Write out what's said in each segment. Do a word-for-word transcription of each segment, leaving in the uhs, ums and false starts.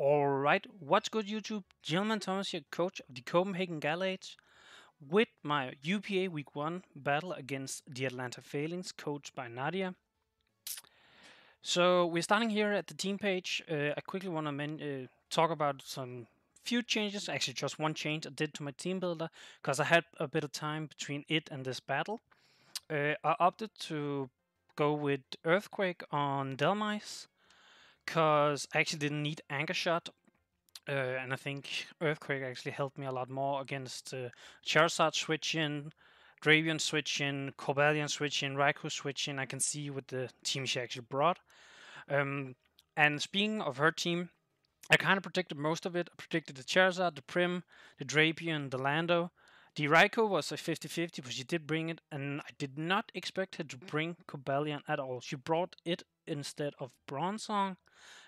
Alright, what's good YouTube? Gentleman Thomas here, coach of the Copenhagen Gallades, with my U P A Week one battle against the Atlanta Falinks, coached by Nadia. So we're starting here at the team page. Uh, I quickly want to uh, talk about some few changes, actually just one change I did to my team builder, because I had a bit of time between it and this battle. Uh, I opted to go with Earthquake on Dhelmise, because I actually didn't need Anchor Shot, uh, and I think Earthquake actually helped me a lot more against uh, Charizard switching, Drapion switching, Cobalion switching, Raikou switching. I can see with the team she actually brought. Um, and speaking of her team, I kind of predicted most of it. I predicted the Charizard, the Prim, the Drapion, the Lando. The Raikou was a fifty fifty, but she did bring it, and I did not expect her to bring Cobalion at all. She brought it instead of Bronzong,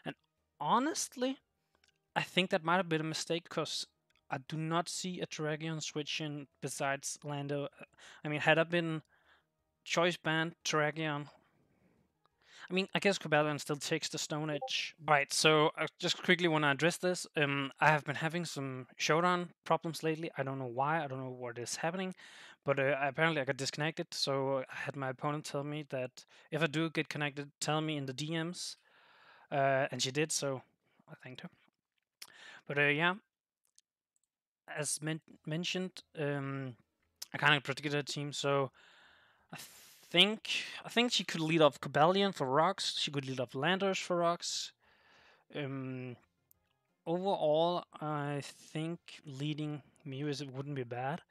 and honestly, I think that might have been a mistake, because I do not see a Terrakion switching besides Lando. I mean, had I been choice banned Terrakion, I mean, I guess Cobalion still takes the Stone Edge. Alright, so I just quickly want to address this. Um, I have been having some showdown problems lately. I don't know why, I don't know what is happening, but uh, apparently I got disconnected, so I had my opponent tell me that if I do get connected, tell me in the D Ms, uh, and she did, so I thanked her. But uh, yeah, as men mentioned, um, I kind of predicted her team, so I th I think, I think she could lead off Cobalion for rocks, she could lead off Landorus for rocks. Um, overall, I think leading Mew is, it wouldn't be bad.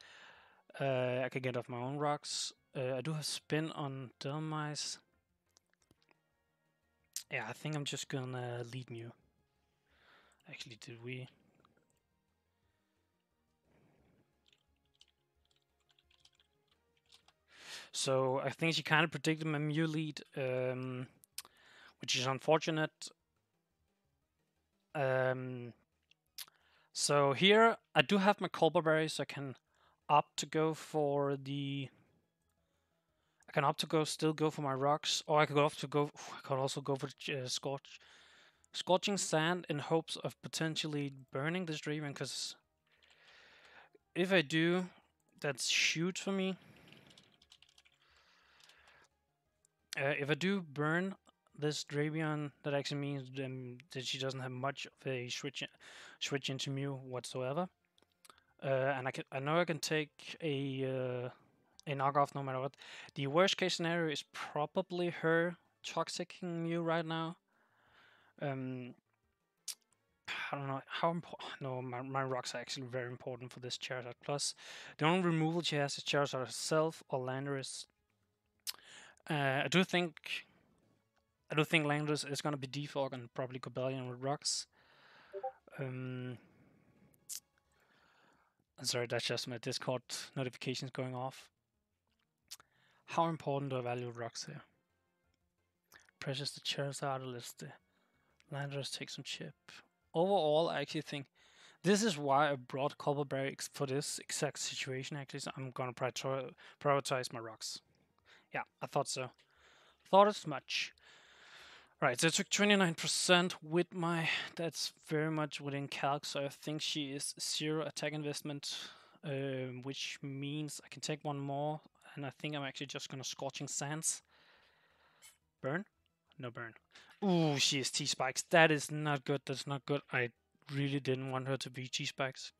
Uh, I could get off my own rocks. Uh, I do have spin on Dhelmise. Yeah, I think I'm just gonna lead Mew. Actually, did we... So I think she kind of predicted my Mew lead, um, which is unfortunate. Um, so here I do have my Colbur Berry, so I can opt to go for the. I can opt to go still go for my rocks, or I could opt to go. I could also go for the, uh, scorch, scorching sand in hopes of potentially burning this Drapion, because if I do, that's huge for me. Uh, if I do burn this Drapion, that actually means um, that she doesn't have much of a switch, in, switch into Mew whatsoever. Uh, and I can, I know I can take a uh, a knockoff no matter what. The worst case scenario is probably her toxicking Mew right now. Um, I don't know how important. No, my my rocks are actually very important for this Charizard. Plus, the only removal she has is Charizard herself or Landorus. Uh, I do think, I do think Landorus is going to be defog and probably Cobalion with rocks. Um, I'm sorry, that's just my Discord notifications going off. How important do I value rocks here? Precious the Charizard list. Landorus takes some chip. Overall, I actually think this is why I brought Colbur Berry for this exact situation. Actually, so I'm going to prioritize my rocks. Yeah, I thought so. Thought as much. Right, so I took twenty-nine percent with my... That's very much within calc, so I think she is zero attack investment, um, which means I can take one more, and I think I'm actually just going to Scorching Sands. Burn? No burn. Ooh, she is T-Spikes. That is not good, that's not good. I really didn't want her to be T-Spikes.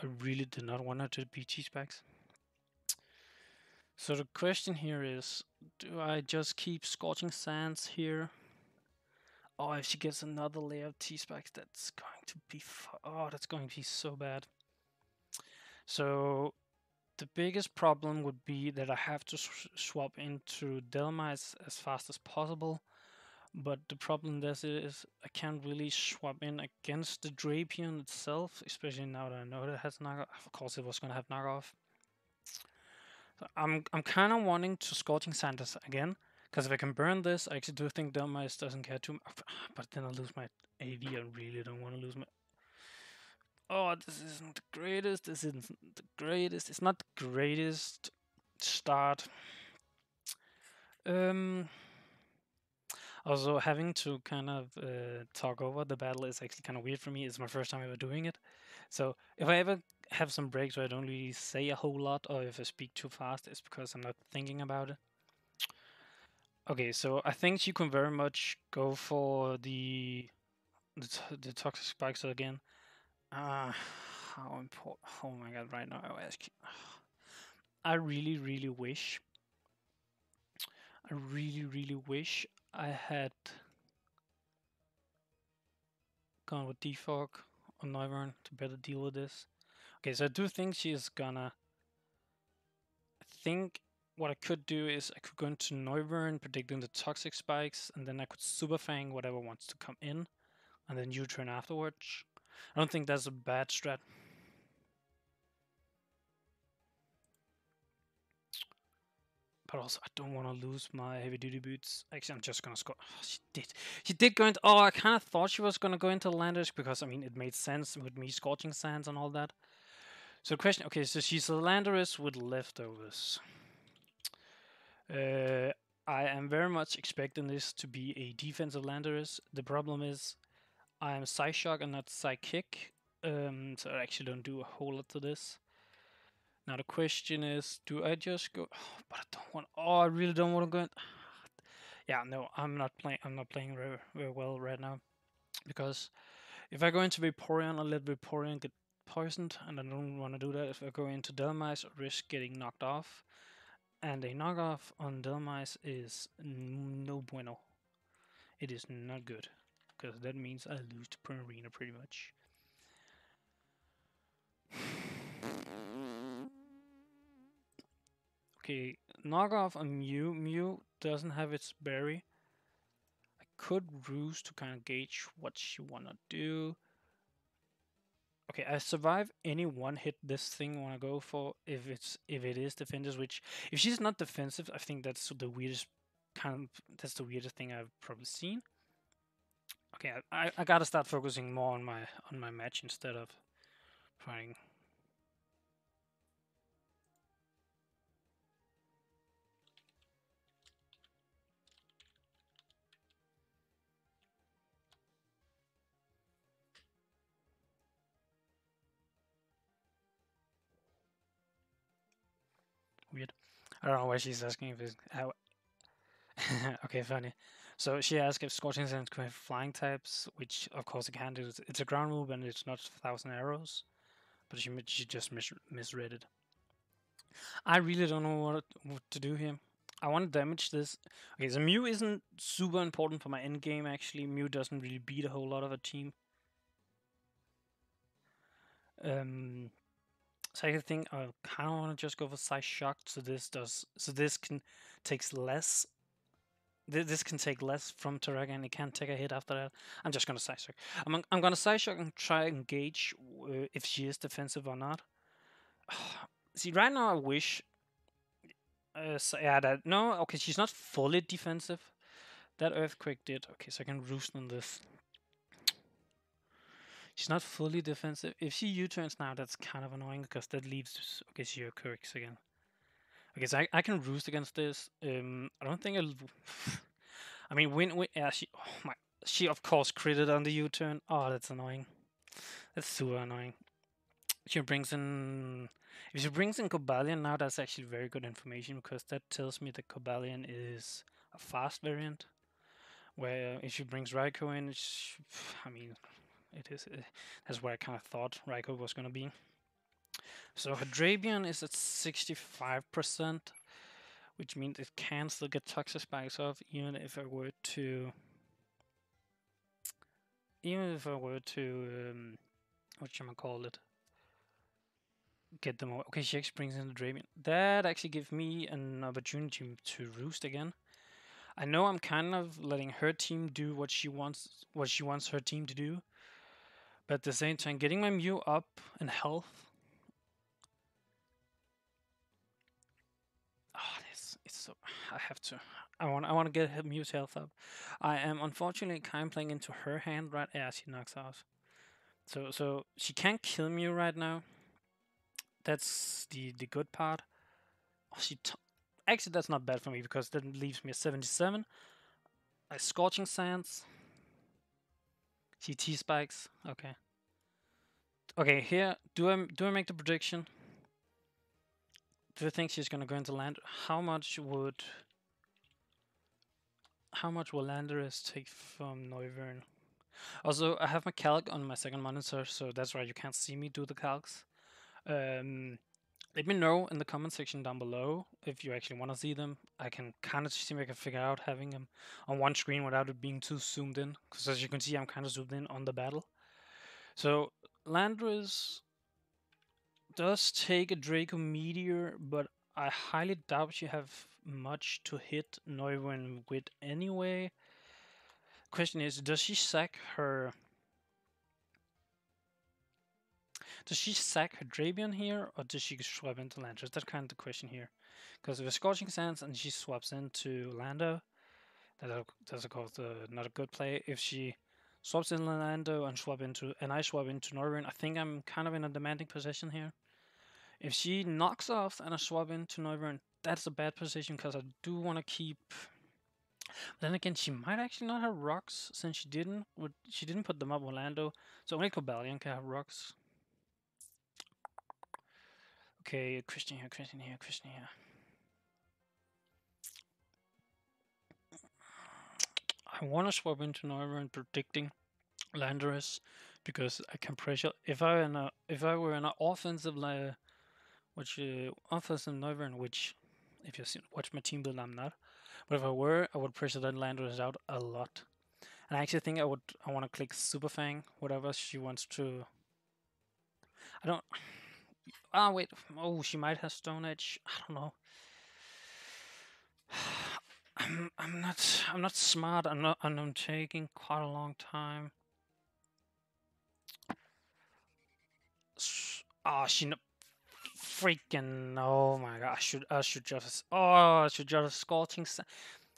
I really did not want her to be T-Spikes. So the question here is, do I just keep Scorching Sands here? Oh, if she gets another layer of T-Spikes, that's going to be fu- oh, that's going to be so bad. So the biggest problem would be that I have to sw swap into Dhelmise as fast as possible. But the problem this is I can't really swap in against the Drapion itself, especially now that I know that it has knockoff. Of course, it was going to have knockoff. I'm I'm kind of wanting to Scorching Sands again, because if I can burn this, I actually do think Dhelmise doesn't care too much. But then I lose my A D. I really don't want to lose my. Oh, this isn't the greatest. This isn't the greatest. It's not the greatest start. Um, Also, having to kind of uh, talk over the battle is actually kind of weird for me. It's my first time ever doing it. So if I ever have some breaks where I don't really say a whole lot, or if I speak too fast, it's because I'm not thinking about it. Okay, so I think you can very much go for the the, t the toxic spikes again. Ah, uh, how important? Oh my god! Right now, I ask you. I really, really wish. I really, really wish I had gone with Defog on Noivern to better deal with this. Okay, so I do think she is gonna. I think what I could do is I could go into Noivern, predicting the Toxic Spikes, and then I could Super Fang whatever wants to come in, and then U-turn afterwards. I don't think that's a bad strat. But also, I don't want to lose my heavy-duty boots. Actually, I'm just going to score. Oh, she did. She did go into... Oh, I kind of thought she was going to go into Landorus because, I mean, it made sense with me Scorching Sands and all that. So the question... Okay, so she's a Landorus with leftovers. Uh, I am very much expecting this to be a defensive Landorus. The problem is I am Psy Shock and not Psy Kick. Um, so I actually don't do a whole lot to this. Now the question is, do I just go? Oh, but I don't want. Oh, I really don't want to go. In. Yeah, no, I'm not playing. I'm not playing very, very well right now, because if I go into Vaporeon, I'll let Vaporeon get poisoned, and I don't want to do that. If I go into Dhelmise, I risk getting knocked off, and a knockoff on Dhelmise is no bueno. It is not good, because that means I lose to Primarina pretty much. Okay, knockoff on Mew. Mew doesn't have its berry. I could ruse to kind of gauge what she wanna do. Okay, I survive any one hit this thing wanna go for if it's if it is defenders, which if she's not defensive, I think that's the weirdest kind of that's the weirdest thing I've probably seen. Okay, I, I, I gotta start focusing more on my on my match instead of trying. Weird. I don't know why she's asking if it's how. Okay, funny. So she asked if Scorching Sands could have flying types, which of course it can do. It's a ground move and it's not Thousand Arrows, but she she just mis misread it. I really don't know what, what to do here. I want to damage this. Okay, so Mew isn't super important for my end game actually. Mew doesn't really beat a whole lot of a team. Um. Second thing, I kind of want to just go for Psy Shock, so this does, so this can takes less. Th this can take less from Terrakion. It can take a hit after that. I'm just gonna Psy Shock. I'm I'm gonna Psy Shock and try and gauge uh, if she is defensive or not. See, right now I wish. Uh, so yeah, that no. Okay, she's not fully defensive. That earthquake did. Okay, so I can roost on this. She's not fully defensive. If she U-turns now, that's kind of annoying because that leaves... Okay, she corrects again. Okay, so I, I can roost against this. Um, I don't think I'll... I mean, win, win... Yeah, she... Oh my... She, of course, critted on the U-turn. Oh, that's annoying. That's super annoying. She brings in... If she brings in Cobalion now, that's actually very good information because that tells me that Cobalion is a fast variant. Where if she brings Raikou in, she, I mean... It is. Uh, that's where I kind of thought Raikou was going to be. So Drapion is at sixty-five percent, which means it can still get Toxic Spikes off, even if I were to... Even if I were to... Um, whatchamacallit? Get them over. Okay, she actually brings in the Drapion. That actually gives me an opportunity to roost again. I know I'm kind of letting her team do what she wants, what she wants her team to do. But at the same time, getting my Mew up in health. Oh, this it's so. I have to. I want. I want to get Mew's health up. I am unfortunately kind of playing into her hand right as she knocks out. So, so she can't kill Mew right now. That's the the good part. Oh, she t actually that's not bad for me because that leaves me at seventy-seven. like Scorching Sands. C T Spikes. Okay. Okay, here, do I do I make the prediction? Do you think she's gonna go into land? How much would how much will Landorus take from Noivern? Also, I have my calc on my second monitor, so that's why you can't see me do the calcs. Um, let me know in the comment section down below if you actually want to see them. I can kind of see if I can figure out having them on one screen without it being too zoomed in, because as you can see, I'm kind of zoomed in on the battle. So Landorus does take a Draco Meteor, but I highly doubt she have much to hit Noivern with anyway. Question is, does she sack her? Does she sack her Drapion here, or does she swap into Landorus? That's kind of the question here, because with Scorching Sands and she swaps into Lando, that that's of course uh, not a good play. If she swaps in Lando and swap into and I swap into Noivern, I think I'm kind of in a demanding position here. If she knocks off and I swap into Noivern, that's a bad position, because I do want to keep. But then again, she might actually not have rocks, since she didn't would she didn't put them up with Lando, so only Cobalion can have rocks. Okay, Christian here, Christian here, Christian here. I want to swap into Noivern predicting Landorus, because I can pressure. If I were in a, if I were in an offensive layer, which uh, offensive Noivern, which if you watch my team build, I'm not. But if I were, I would pressure that Landorus out a lot. And I actually think I would. I want to click Super Fang, whatever she wants to. I don't. Ah, wait. Oh, she might have Stone Edge. I don't know. I'm. I'm not. I'm not smart. I'm not. And I'm taking quite a long time. Ah, oh, she. No Freaking! Oh my God! I should, I should just, oh, I should just Scorching Sand.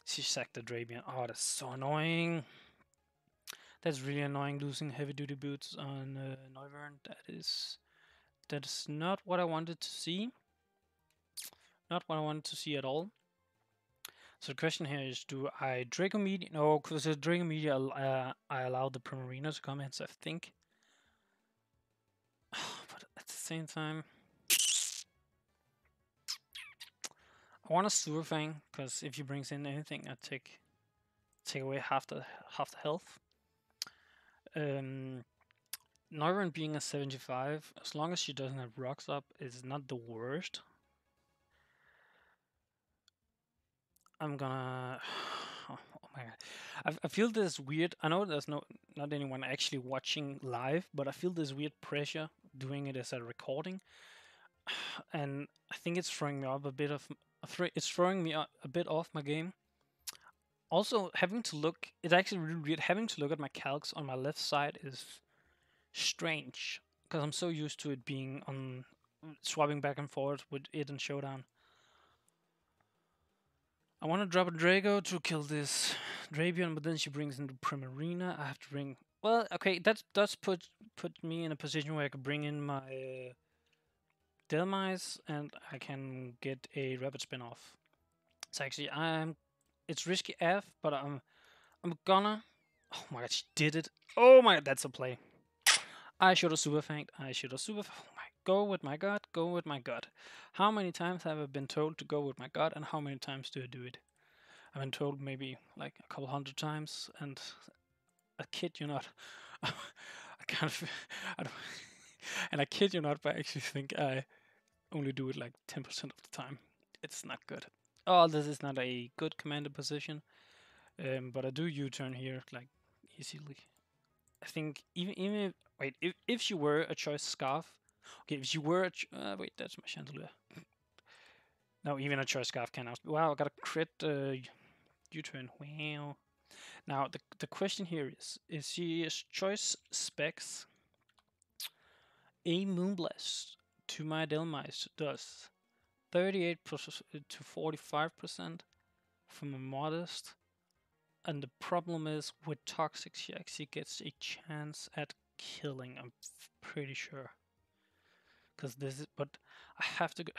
She sacked the Drapion. Oh, that's so annoying. That's really annoying. Losing heavy duty boots on uh, Noivern. That is, that is not what I wanted to see. Not what I wanted to see at all. So the question here is: do I Draco Media? No, because the Draco Media, uh, I allowed the Primarina to come in. So I think. But at the same time. I want a Super Fang, because if he brings in anything, I take take away half the half the health. Um, Noivern being a seventy-five, as long as she doesn't have rocks up, is not the worst. I'm gonna. Oh my God! I, I feel this weird. I know there's no not anyone actually watching live, but I feel this weird pressure doing it as a recording, and I think it's throwing me up a bit of. It's throwing me a bit off my game. Also, having to look, it's actually really weird. Having to look at my calcs on my left side is strange, because I'm so used to it being on swapping back and forth with it and Showdown. I want to drop a Draco to kill this Drapion, but then she brings in the Primarina. I have to bring. Well, okay, that does put put me in a position where I could bring in my. Uh, Dhelmise, and I can get a Rapid Spin off. So actually, I'm. It's risky F, but I'm. I'm gonna. Oh my God, she did it! Oh my God, that's a play. I should have Super Fanged. I should have Super. Fanged. Oh my! Go with my God. Go with my God. How many times have I been told to go with my God, and how many times do I do it? I've been told maybe like a couple hundred times, and I kid you not. I kind of. I don't. And I kid you not, but I actually think I only do it like ten percent of the time. It's not good. Oh, this is not a good commander position. Um, but I do U-turn here, like, easily. I think even even if, wait, if, if she were a choice scarf, okay, if she were a ch uh, wait, that's my Chandelure. No, even a choice scarf can out. Wow, I got a crit uh, U-turn. Wow. Now the the question here is: is she is choice specs? A Moonblast to my Dhelmise does thirty-eight to forty-five percent from a modest, and the problem is with Toxic she actually gets a chance at killing, I'm pretty sure, because this is, but I have to go.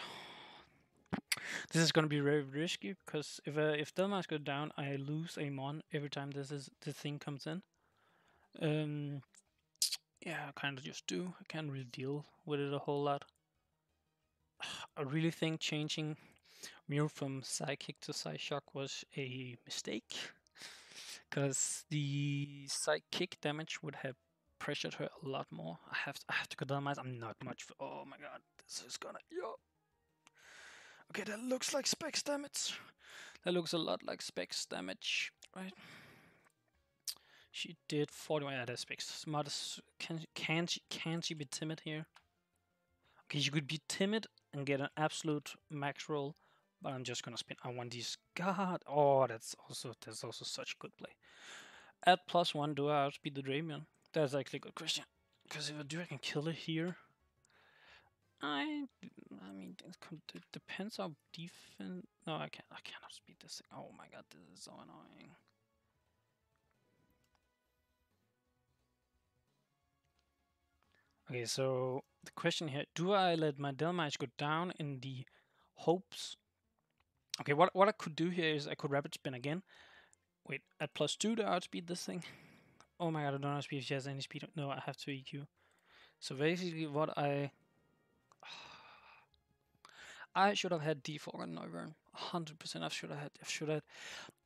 This is going to be very risky because if uh, if Dhelmise goes down, I lose a mon every time this is this thing comes in. Um, yeah, I kind of just do. I can't really deal with it a whole lot. I really think changing Mew from Psychic to Psyshock was a mistake, because the Psychic damage would have pressured her a lot more. I have to, I have to go Dhelmise. I'm not much. For, oh my god, this is gonna. Yo. Okay, that looks like Specs damage. That looks a lot like Specs damage, right? She did forty-one. Yeah, that's Specs. Smart. Can can she can she be timid here? Okay, she could be timid and get an absolute max roll, but I'm just gonna spin. I want these. God, oh, that's also that's also such a good play. At plus one, do I outspeed the Drapion? That's actually a good question. Because if I do, I can kill it here. I, I mean, it depends on defense. No, I can't. I cannot outspeed this thing. Oh my god, this is so annoying. Okay, so the question here: do I let my Dhelmise go down in the hopes? Okay, what what I could do here is I could rapid spin again. Wait, at plus two to outspeed this thing. Oh my god, I don't know if she has any speed. No, I have to E Q. So basically, what I I should have had D four and Noivern. one hundred percent I should have had. I should have.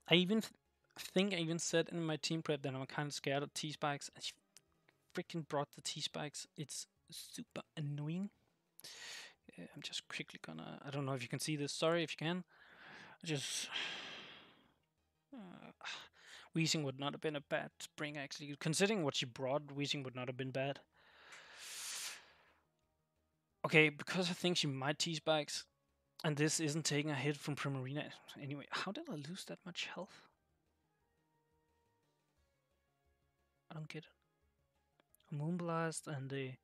I even th think I even said in my team prep that I'm kind of scared of T-Spikes. I freaking brought the T-Spikes. It's super annoying. Yeah, I'm just quickly gonna... I don't know if you can see this. Sorry if you can. I just... Uh, Weezing would not have been a bad spring, actually. Considering what she brought, Weezing would not have been bad. Okay, because I think she might T-Spikes. And this isn't taking a hit from Primarina. Anyway, how did I lose that much health? I don't get it. A Moonblast and they...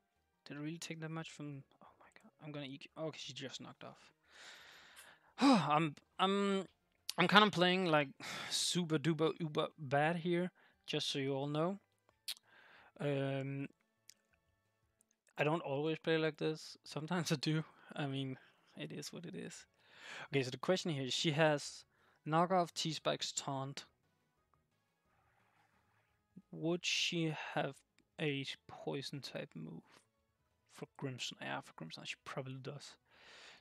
Did it really take that much from... Oh my god, I'm gonna E Q... Oh, okay, she just knocked off. I'm... I'm... I'm kind of playing like super duper uber bad here. Just so you all know. Um... I don't always play like this. Sometimes I do. I mean, it is what it is. Okay, so the question here is she has knockoff, T-Spikes, taunt. Would she have a poison type move for Grimmsnarl? Yeah, for Grimmsnarl she probably does.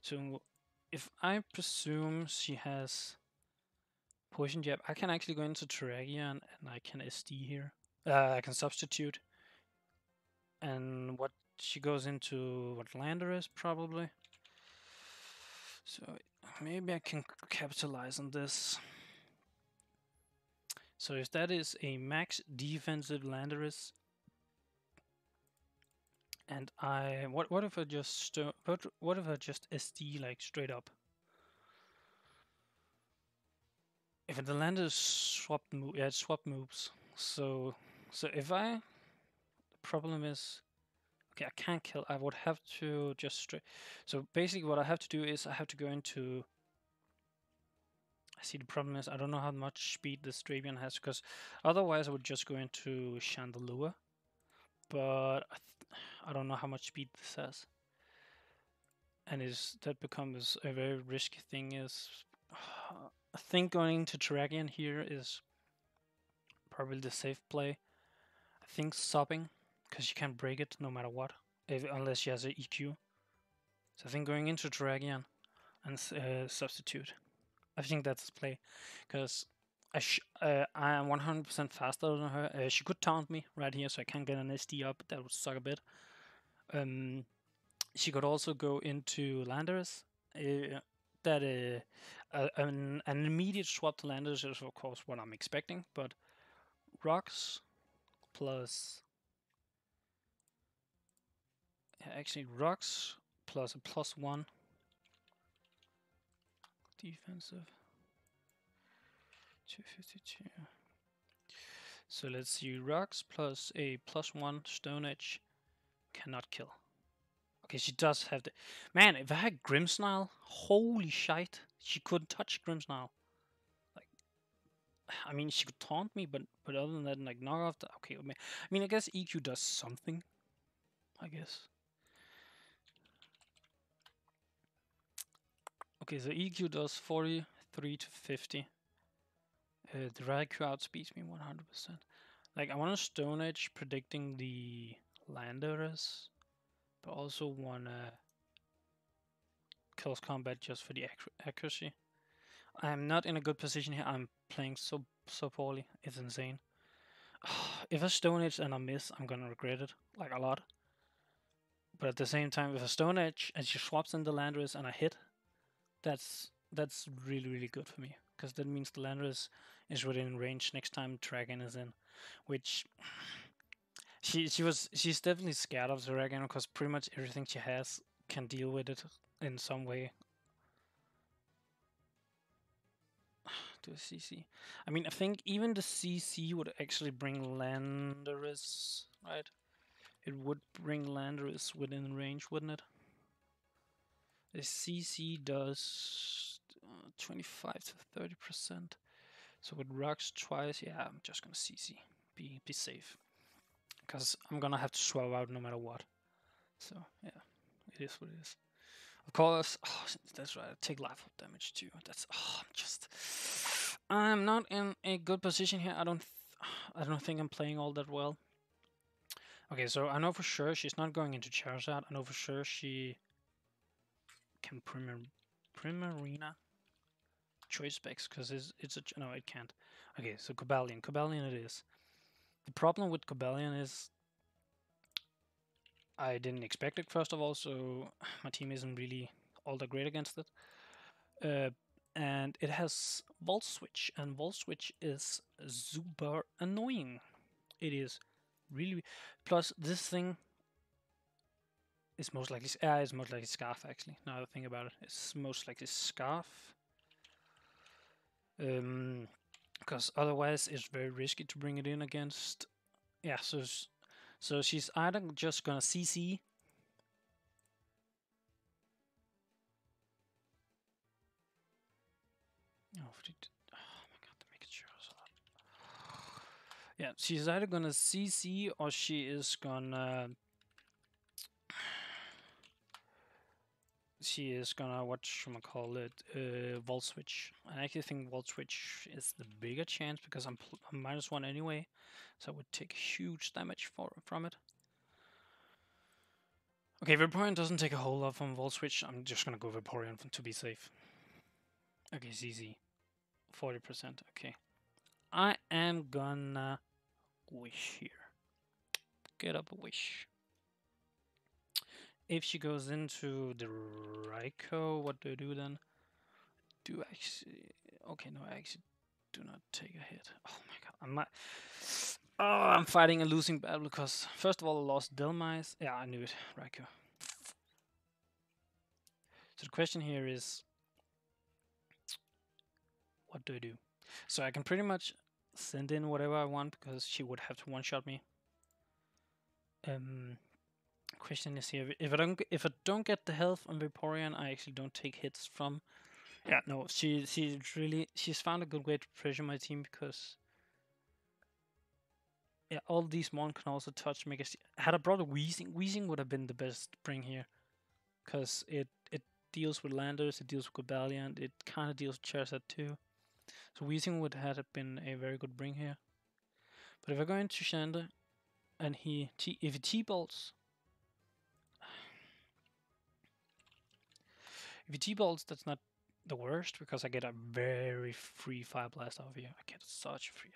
So if I presume she has poison jab, I can actually go into Terrakion and I can S D here. Uh, I can substitute. And what? She goes into what Landorus probably. So maybe I can capitalize on this. So if that is a max defensive Landorus, and I what what if I just what what if I just S D like straight up? If the Landorus swapped move, yeah, it swapped moves. So so if I the problem is. Okay, I can't kill. I would have to just straight. So basically, what I have to do is I have to go into. I see the problem is I don't know how much speed this Drapion has, because otherwise I would just go into Chandelure. But I, th I don't know how much speed this has, and is that becomes a very risky thing. Is uh, I think going into Dragon here is probably the safe play. I think sopping. Because she can't break it no matter what, if, unless she has an E Q. So I think going into Dragon and uh, substitute, I think that's the play. Because I, uh, I am one hundred percent faster than her. Uh, she could taunt me right here, so I can't get an S D up. That would suck a bit. Um, she could also go into Landorus. Uh, that uh, uh, an, an immediate swap to Landorus is of course what I'm expecting. But rocks plus. Actually, rocks plus a plus one defensive two fifty-two. So let's see, rocks plus a plus one stone edge cannot kill. Okay, she does have the man. If I had Grimmsnarl, holy shite, she couldn't touch Grimmsnarl. Like, I mean, she could taunt me, but but other than that, like knock off the okay. I mean, I mean, I guess E Q does something. I guess. Okay, the E Q does forty-three to fifty. Uh, the Raikou outspeeds me one hundred percent. Like, I want a Stone Edge predicting the Landorus, but also want to close combat just for the accuracy. I'm not in a good position here. I'm playing so so poorly. It's insane. If I Stone Edge and I miss, I'm gonna regret it, like, a lot. But at the same time, if I Stone Edge and she swaps in the Landorus and I hit, that's that's really, really good for me. Because that means the Landorus is within range next time Dragon is in. Which she she was she's definitely scared of the Dragon, because pretty much everything she has can deal with it in some way. To a C C. I mean, I think even the C C would actually bring Landorus, right? It would bring Landorus within range, wouldn't it? The C C does uh, twenty-five to thirty percent. So it rocks twice. Yeah, I'm just gonna C C. Be be safe, because I'm gonna have to swallow out no matter what. So yeah, it is what it is. Of course, oh, that's right. I take life up damage too. That's oh, I'm just. I'm not in a good position here. I don't. Th I don't think I'm playing all that well. Okay, so I know for sure she's not going into Charizard. I know for sure she can Primar Primarina choice specs, because it's, it's a... No, it can't. Okay, so Cobalion. Cobalion it is. The problem with Cobalion is I didn't expect it, first of all, so my team isn't really all that great against it. Uh, and it has Volt Switch, and Volt Switch is super annoying. It is really... Plus, this thing... It's most likely, uh, it's most likely Scarf, actually. Now that I think about it, it's most likely Scarf. Um, because otherwise it's very risky to bring it in against... Yeah, so so she's either just gonna C C... Oh, oh my god, they make it sure. Yeah, she's either gonna C C or she is gonna... She is gonna whatchamacallit, uh, Volt Switch. I actually think Volt Switch is the bigger chance, because I'm, I'm minus one anyway, so I would take huge damage for, from it. Okay, Vaporeon doesn't take a whole lot from Volt Switch. I'm just gonna go Vaporeon to be safe. Okay, Z Z. forty percent, okay. I am gonna wish here. Get up a wish. If she goes into the Raikou, what do I do then? Do I actually... Okay, no, I actually do not take a hit. Oh my god, I'm not... Oh, I'm fighting a losing battle, because first of all I lost Dhelmise. Yeah, I knew it, Raikou. So the question here is... What do I do? So I can pretty much send in whatever I want, because she would have to one-shot me. Um... Question is here: if I don't if I don't get the health on Vaporeon, I actually don't take hits from. Yeah, no, she she's really she's found a good way to pressure my team, because yeah, all these Mon can also touch me. Had I brought a Weezing, Weezing would have been the best bring here, because it it deals with Landorus, it deals with Cobalion, it kind of deals with Charizard too. So Weezing would have been a very good bring here. But if I go into Shandra, and he t if he T-bolts. If it T-bolts, that's not the worst, because I get a very free Fire Blast out of here. I get such free.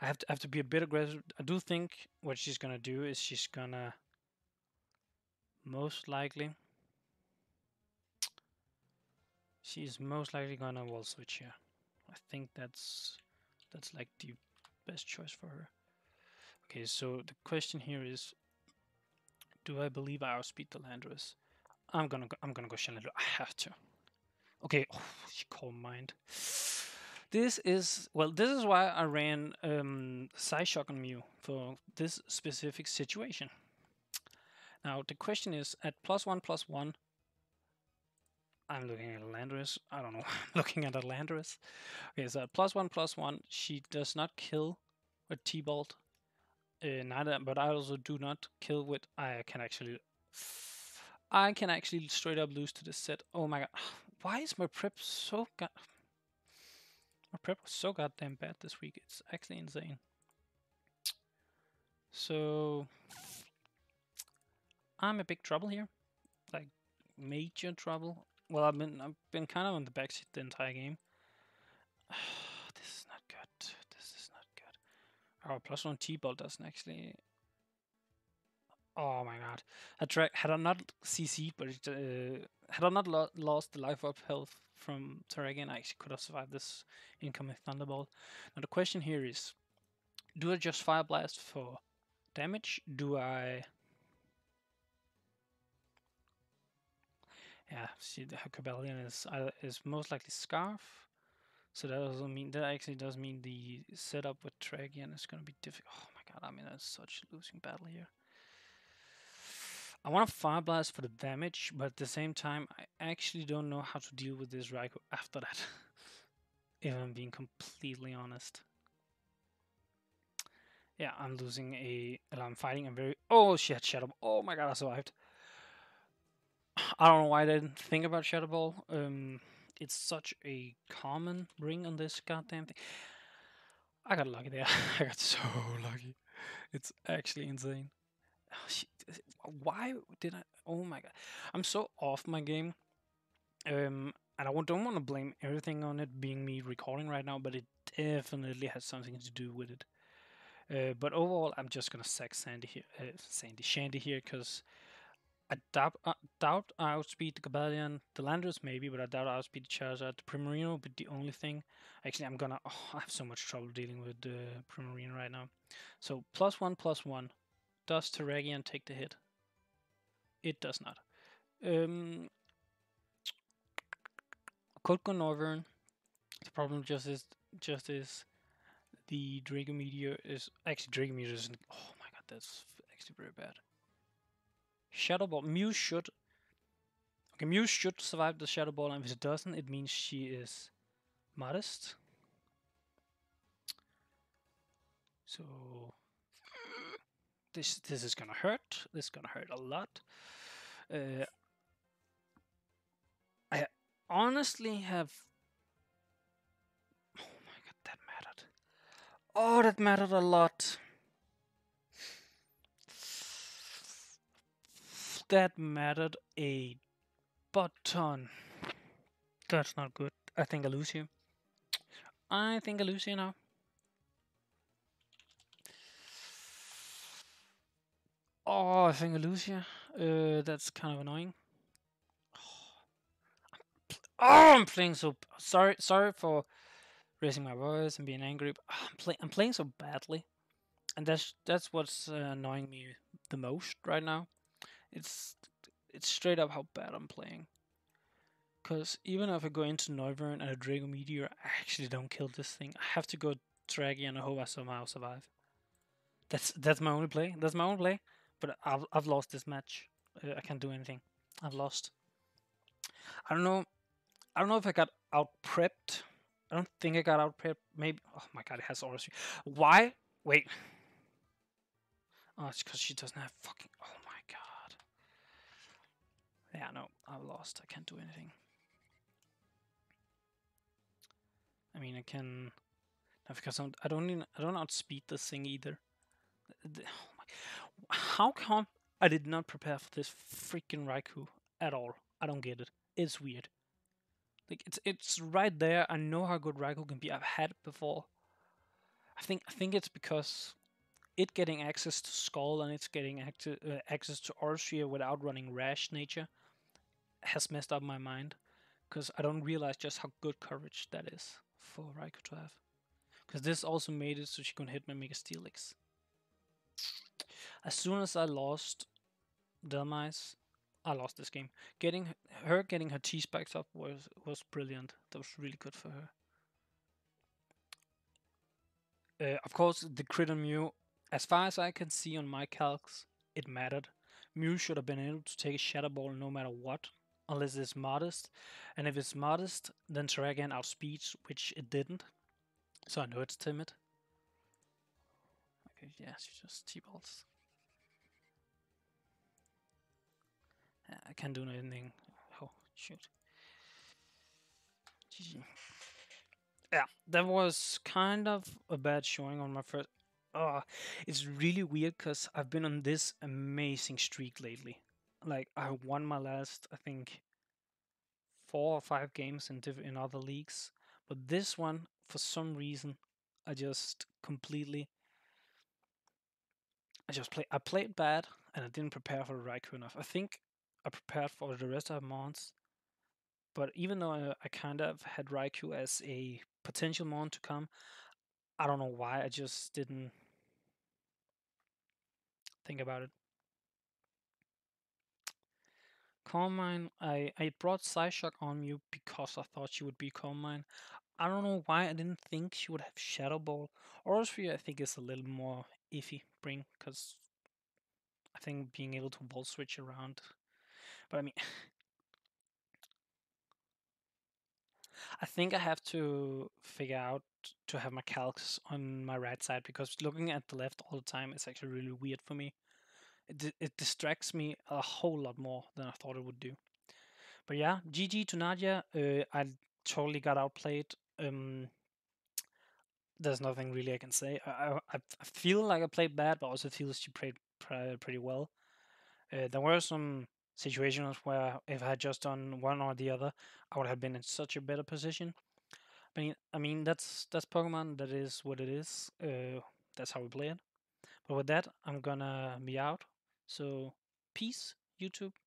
I have to I have to be a bit aggressive. I do think what she's gonna do is she's gonna most likely she's most likely gonna wall switch here. I think that's that's like the best choice for her. Okay, so the question here is, do I believe I outspeed the Landorus? I'm gonna go, I'm gonna go Chandelure. I have to. Okay, oh, she called mind. This is well. This is why I ran um, Psyshock on Mew for this specific situation. Now the question is, at plus one plus one. I'm looking at Landorus. I don't know. I'm looking at Landorus. Okay, so at plus one plus one, she does not kill with T-bolt. Uh, neither, but I also do not kill with. I can actually. I can actually straight up lose to this set. Oh my god. Why is my prep so god? My prep was so goddamn bad this week. It's actually insane. So I'm in big trouble here, like major trouble. Well, I've been I've been kind of on the backseat the entire game. This is not good. This is not good. Our plus one T-Bolt doesn't actually. Oh my god! I tried, had I not C C'd, but it, uh, had I not lo lost the life up health from Terrakion, I actually could have survived this incoming Thunderbolt. Now the question here is, do I just Fire Blast for damage? Do I? Yeah, see, the Cobalion is uh, is most likely Scarf, so that doesn't mean that actually does mean the setup with Dragon is going to be difficult. Oh my god! I mean, that's such a losing battle here. I want to Fire Blast for the damage, but at the same time, I actually don't know how to deal with this Raikou after that. If I'm being completely honest. Yeah, I'm losing a. I'm fighting a very. Oh shit! Shadow. Oh my god! I survived. I don't know why I didn't think about Shadow Ball. Um, it's such a common ring on this goddamn thing. I got lucky there. I got so lucky. It's actually insane. Oh, shit. Why did I? Oh my god! I'm so off my game. Um, and I don't want to blame everything on it being me recording right now, but it definitely has something to do with it. Uh, but overall, I'm just gonna sack Sandy here, uh, Sandy Shandy here, because. I doubt, uh, doubt I outspeed the Cobalion, the Landorus maybe, but I doubt I outspeed the Charizard. The Primarina would be the only thing. Actually, I'm gonna... Oh, I have so much trouble dealing with the uh, Primarina right now. So, plus one, plus one. Does Terrakion take the hit? It does not. Um, could go Noivern. The problem just is... Just is... The Draco Meteor is... Actually, Draco Meteor isn't... Oh my god, that's actually very bad. Shadow Ball. Mew should... Okay, Mew should survive the Shadow Ball, and if it doesn't, it means she is modest. So... This this is gonna hurt. This is gonna hurt a lot. Uh, I honestly have... Oh my god, that mattered. Oh, that mattered a lot. That mattered a butt ton. That's not good. I think I lose you. I think I lose you now. Oh, I think I lose you. Uh, that's kind of annoying. Oh, I'm, oh, I'm playing so... Sorry sorry for raising my voice and being angry. But I'm, play I'm playing so badly. And that's, that's what's uh, annoying me the most right now. It's it's straight up how bad I'm playing. Because even if I go into Noivern and a Draco Meteor, I actually don't kill this thing. I have to go Draggy and I hope I somehow survive. That's that's my only play. That's my only play. But I've, I've lost this match. I can't do anything. I've lost. I don't know. I don't know if I got out-prepped. I don't think I got out-prepped. Maybe. Oh my god, it has aura streak. Why? Wait. Oh, it's because she doesn't have fucking... Oh my god. Yeah, no, I've lost. I can't do anything. I mean, I can. No, because I'm, I don't. Even, I don't outspeed this thing either. The, oh my, how come I did not prepare for this freaking Raikou at all? I don't get it. It's weird. Like it's it's right there. I know how good Raikou can be. I've had it before. I think I think it's because it getting access to Skull and it's getting acti uh, access to Orshia without running Rash nature has messed up my mind, because I don't realize just how good coverage that is for Raikou to have. Because this also made it so she couldn't hit my Mega Steelix. As soon as I lost Dhelmise, I lost this game. Getting her getting her T-Spikes up was, was brilliant. That was really good for her. Uh, of course, the crit on Mew, as far as I can see on my calcs, it mattered. Mew should have been able to take a Shadow Ball no matter what, unless it's modest. And if it's modest, then Terrakion outspeeds, which it didn't. So I know it's timid. Okay, yeah, she just T-Balls. I can't do anything. Oh, shoot. Yeah, that was kind of a bad showing on my first. Uh, it's really weird because I've been on this amazing streak lately. Like, I won my last, I think, four or five games in, diff in other leagues. But this one, for some reason, I just completely... I just play. I played bad, and I didn't prepare for Raikou enough. I think I prepared for the rest of my mons. But even though I, I kind of had Raikou as a potential mon to come, I don't know why, I just didn't think about it. Carmine, I, I brought Psyshock on you because I thought she would be Carmine. I don't know why I didn't think she would have Shadow Ball. Orosree I think is a little more iffy bring, because I think being able to ball switch around. But I mean, I think I have to figure out to have my calcs on my right side, because looking at the left all the time is actually really weird for me. It, it distracts me a whole lot more than I thought it would do. But yeah, G G to Nadia. Uh, I totally got outplayed. Um, there's nothing really I can say. I, I, I feel like I played bad, but I also feel she played pretty well. Uh, there were some situations where if I had just done one or the other, I would have been in such a better position. I mean, I mean that's that's Pokemon. That is what it is. Uh, that's how we play it. But with that, I'm gonna be out. So peace, YouTube.